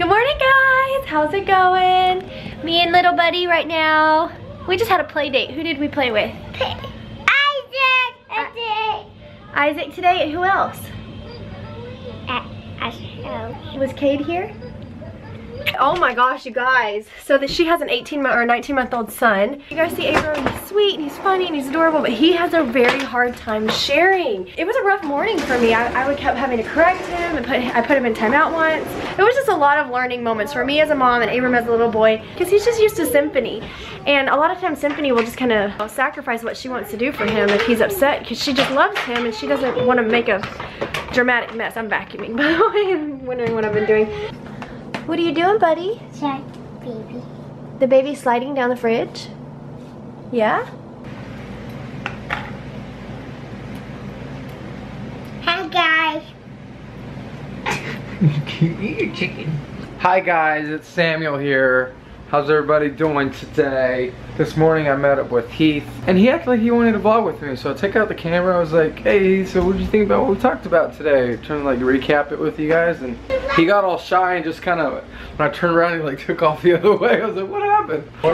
Good morning, guys. How's it going? Me and little buddy right now. We just had a play date. Who did we play with? Isaac. Isaac today. And who else? Was Katie here? Oh my gosh, you guys. So that she has an 19-month-old son. You guys see Abram, he's sweet, and he's funny, and he's adorable, but he has a very hard time sharing. It was a rough morning for me. I kept having to correct him, and I put him in timeout once. It was just a lot of learning moments for me as a mom and Abram as a little boy, because he's just used to Symphony. And a lot of times Symphony will just kind of sacrifice what she wants to do for him if he's upset, because she just loves him and she doesn't want to make a dramatic mess. I'm vacuuming, by the way. I'm wondering what I've been doing. What are you doing, buddy? Check, baby. The baby's sliding down the fridge? Yeah? Hi, guys. You can eat your chicken. Hi, guys. It's Samuel here. How's everybody doing today? This morning I met up with Heath, and he acted like he wanted to vlog with me, so I took out the camera. I was like, hey, so what did you think about what we talked about today? Trying to like recap it with you guys, and he got all shy and just kind of, when I turned around, he like took off the other way. I was like, what happened? I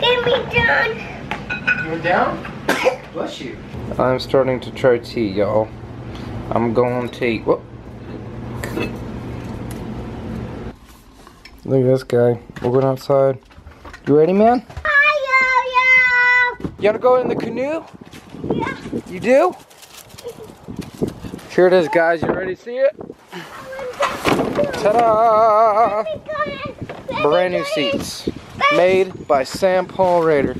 don't know. You went down? Bless you. I'm starting to try tea, y'all. I'm going to take, whoop. Look at this guy. We're going outside. You ready, man? Hi, yo, yo. You wanna go in the canoe? Yeah. You do? Here it is, guys. You ready to see it? Ta-da! Brand new seats. Made by Sam Paul Rader.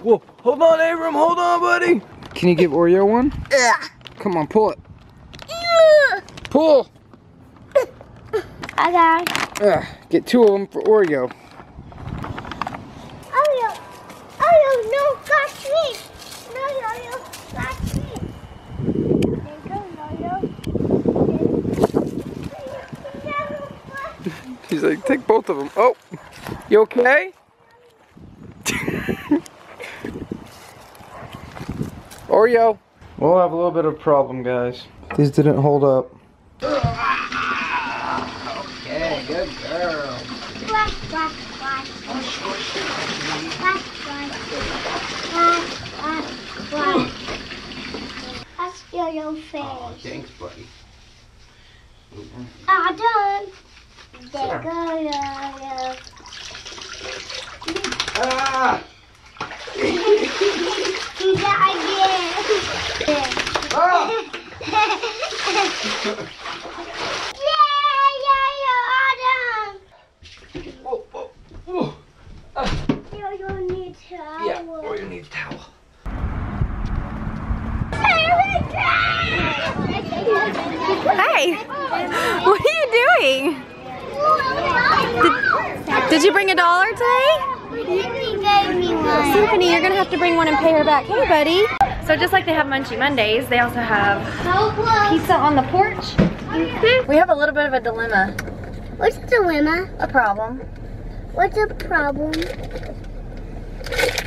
Whoa, hold on, Abram. Hold on, buddy. Can you give Oreo one? Come on, pull it. Pull. Okay. Get two of them for Oreo. Oreo. Oreo, no, got me. No, Oreo, got me. There you go, Oreo. She's like, take both of them. Oh, you okay? Oreo. We'll have a little bit of a problem, guys. These didn't hold up. Good girl. That's your face. Oh, thanks, buddy. I'm done. There you go. Ah! Do that again. Ah! What are you doing? Did you bring $1 today? Symphony, you're gonna have to bring one and pay her back. Hey, buddy. So just like they have Munchie Mondays, they also have pizza on the porch. Mm-hmm. We have a little bit of a dilemma. What's a dilemma? A problem. What's a problem?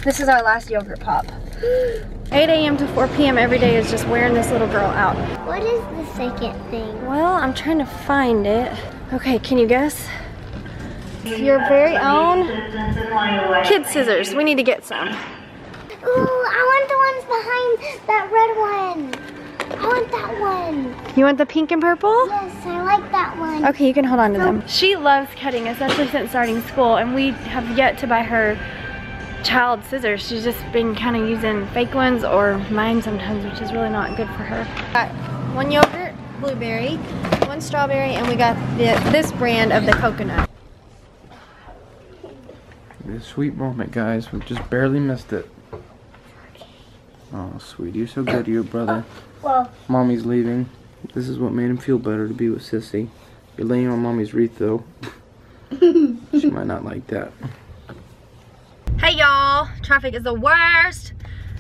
This is our last yogurt pop. 8 a.m. to 4 p.m. every day is just wearing this little girl out. What is the second thing? Well, I'm trying to find it. Okay, can you guess? Your very own kid scissors. We need to get some. Ooh, I want the ones behind that red one. I want that one. You want the pink and purple? Yes, I like that one. Okay, you can hold on to them. She loves cutting, especially since starting school, and we have yet to buy her child scissors. She's just been kind of using fake ones or mine sometimes, which is really not good for her. Got one yogurt, blueberry, one strawberry, and we got this brand of the coconut. This sweet moment, guys. We just barely missed it. Oh, sweetie, you're so good to your brother. Well, mommy's leaving. This is what made him feel better, to be with Sissy. You're laying on mommy's wreath, though. She might not like that. Hey y'all, traffic is the worst.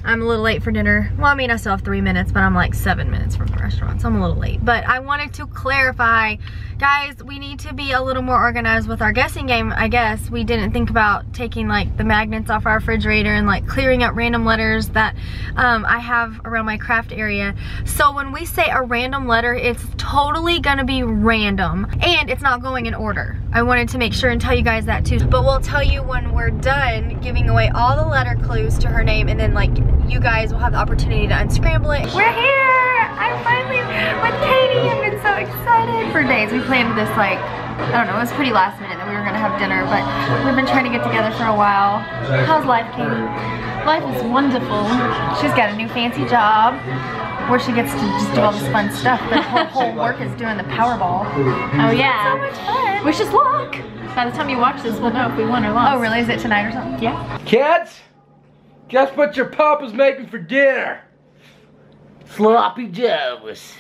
I'm a little late for dinner. Well, I mean, I still have 3 minutes, but I'm like 7 minutes from the restaurant, so I'm a little late. But I wanted to clarify, guys, we need to be a little more organized with our guessing game, I guess. We didn't think about taking like the magnets off our refrigerator and like clearing up random letters that I have around my craft area. So when we say a random letter, it's totally gonna be random and it's not going in order. I wanted to make sure and tell you guys that too. But we'll tell you when we're done giving away all the letter clues to her name, and then like you guys will have the opportunity to unscramble it. We're here! I'm finally with Katie. I've been so excited. For days, we planned this like, I don't know, it was pretty last minute that we were gonna have dinner, but we've been trying to get together for a while. How's life, Katie? Life is wonderful. She's got a new fancy job where she gets to just do all this fun stuff. The whole work is doing the Powerball. Oh yeah. So much fun. Wish us luck. By the time you watch this, we'll know if we won or lost. Oh really, is it tonight or something? Yeah. Kids, guess what your papa's making for dinner? Sloppy Joes.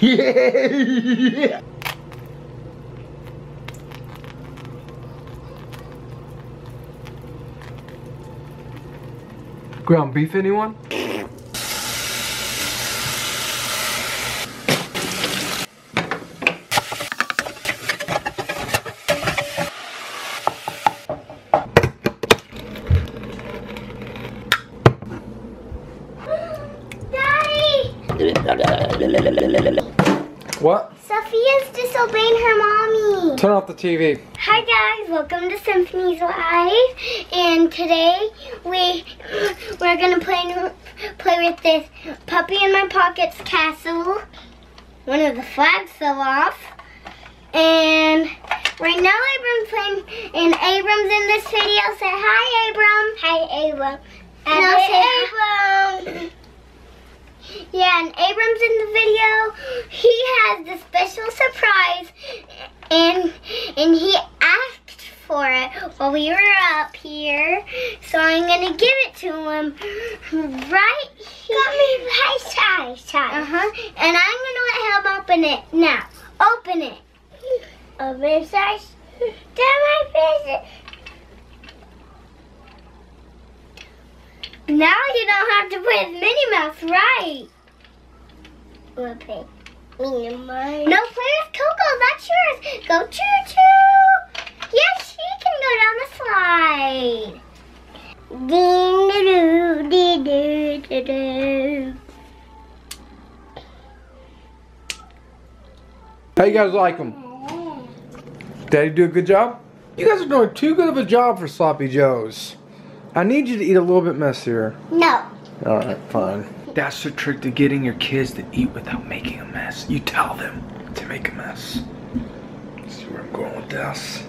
Yeah. Ground beef, anyone? What? Sophia's disobeying her mommy. Turn off the TV. Hi guys, welcome to Symphony's Live, and today we're gonna play with this Puppy in My Pockets castle. One of the flags fell off, and right now Abram's playing, and Abram's in this video. Say hi, Abram. Hi, Abram. And no, say Abram. Yeah, and Abram's in the video. He has the special surprise, and he asked for it while we were up here. So I'm gonna give it to him right here. Got me right side. And I'm gonna let him open it now. Open it. Open side. Down my face. Now you don't have to put Minnie Mouse, right? Okay. Minnie Mouse. No, play with Coco, that's yours. Go Choo Choo. Yes, she can go down the slide. Ding doo doo doo doo. How you guys like them? Daddy do a good job? You guys are doing too good of a job for Sloppy Joes. I need you to eat a little bit messier. No. All right, fine. That's the trick to getting your kids to eat without making a mess. You tell them to make a mess. Let's see where I'm going with this.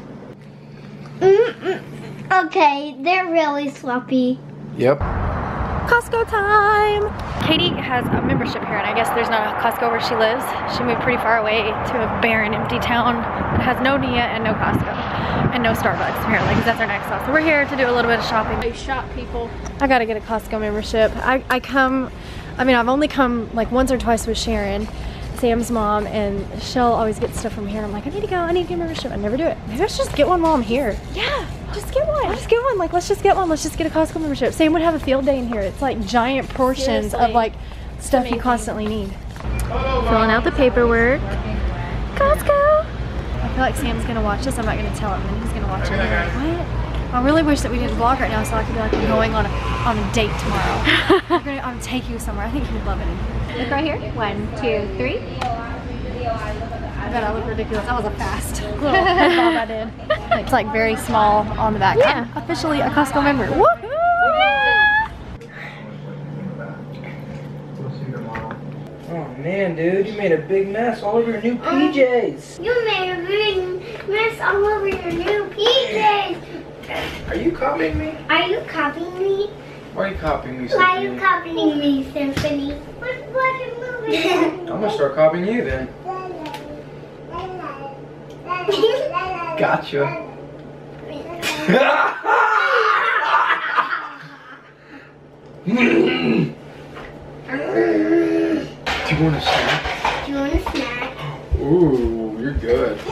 Okay, they're really sloppy. Yep. Costco time! Katie has a membership here, and I guess there's not a Costco where she lives. She moved pretty far away to a barren, empty town that has no Nia and no Costco. And no Starbucks, apparently, because that's our next stop. So we're here to do a little bit of shopping. They shop people. I gotta get a Costco membership. I've only come like once or twice with Sharon, Sam's mom, and she'll always get stuff from here. And I'm like, I need to get a membership. I never do it. Maybe I should just get one while I'm here. Yeah. Just get one. Just get one. Like, let's just get one. Let's just get a Costco membership. Sam would have a field day in here. It's like giant portions of like stuff you constantly need. Filling out the paperwork. Costco. I feel like Sam's gonna watch this. I'm not gonna tell him, and he's gonna watch it. Like, what? I really wish that we did a vlog right now, so I could be like, I'm going on a date tomorrow. I'm gonna take you somewhere. I think he would love it. Look right here. 1, 2, 3. I bet I look ridiculous. That was a fast little headball I did. It's like very small on the back. Yeah. I'm officially a Costco member. Woohoo! Yeah. Oh man, dude, you made a big mess all over your new PJs. You made a big mess all over your new PJs. Are you copying me? Are you copying me? Why are you copying me, Symphony? Why are you copying me, Symphony? What movie? I'm gonna start copying you then. Gotcha. Do you want a snack? Do you want a snack? Ooh, you're good. No. I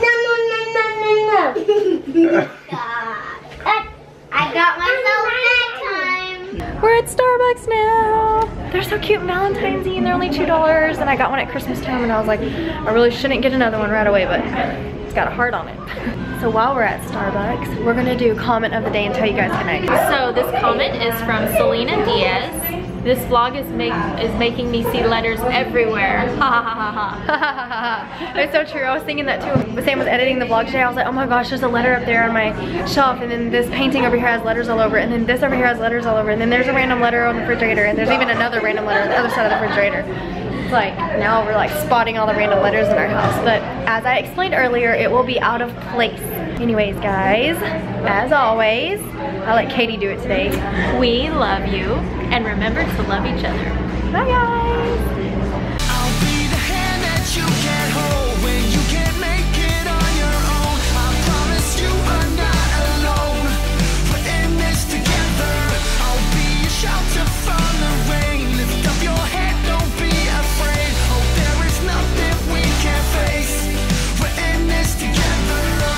got myself that time. We're at cute Valentine's-y, and they're only $2, and I got one at Christmas time, and I was like, I really shouldn't get another one right away, but it's got a heart on it. So while we're at Starbucks, we're gonna do comment of the day and tell you guys goodnight. So this comment is from Selena Diaz. This vlog is making me see letters everywhere. Ha ha ha ha ha. It's so true. I was thinking that too. When Sam was editing the vlog today, I was like, oh my gosh, there's a letter up there on my shelf, and then this painting over here has letters all over it, and then this over here has letters all over it, and then there's a random letter on the refrigerator, and there's even another random letter on the other side of the refrigerator. Like now we're like spotting all the random letters in our house. But as I explained earlier, it will be out of place. Anyways guys, as always, I'll let Katie do it today. We love you, and remember to love each other. Bye guys.